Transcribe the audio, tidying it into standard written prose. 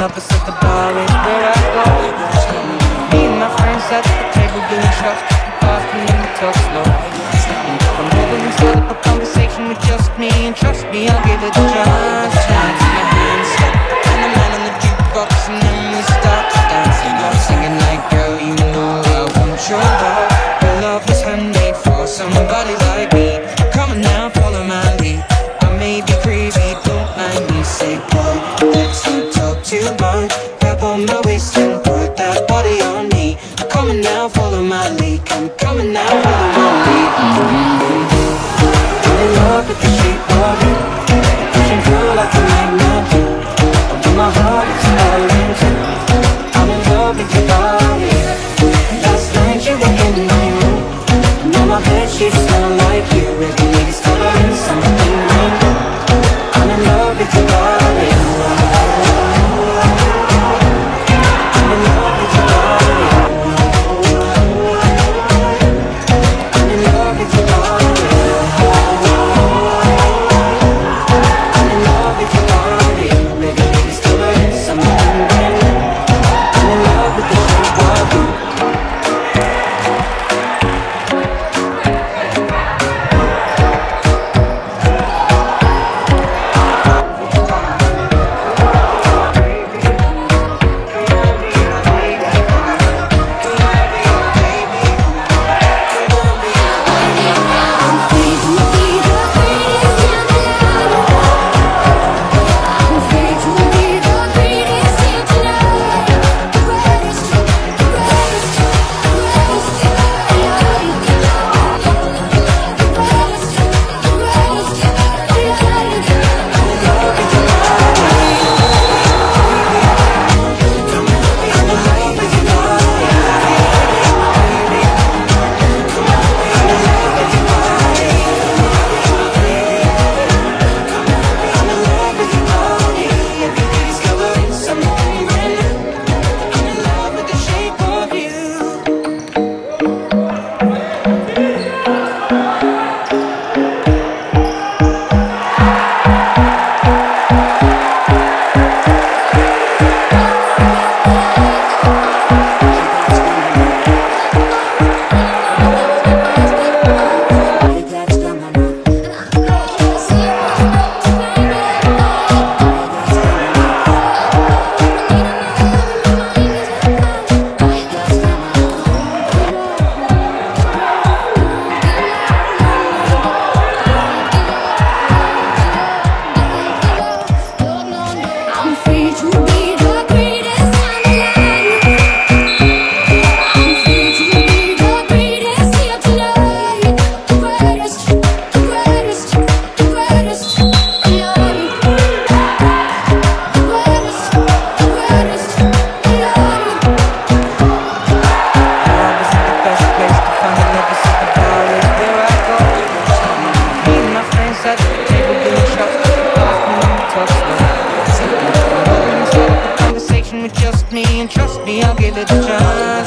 up and set the bar is where I go. Me and my friends at the table doing shots, talking and we talk slow. I'm moving and set up a conversation with just me, and trust me, I'll give it a chance. Chance in your hands, and the man on the jukebox, and then we start dancing. I'm singing like, girl, you know I want your love. Your love is handmade for somebody like me. Come on now, follow my lead. I may be crazy, don't mind me, say boy, let's not talk too much. Grab on my waist and put that body on me. I'm coming now, follow my lead. I'm coming now, follow my lead. I'm in love with the shape of you. Pushing through like a magnet. Although my heart is falling too. I'm in love with your body. Last night you were in my room. Now my head sheets smell like you. Every night is covering something new. I'm in love with your body. Just me, and trust me, I'll give it a try.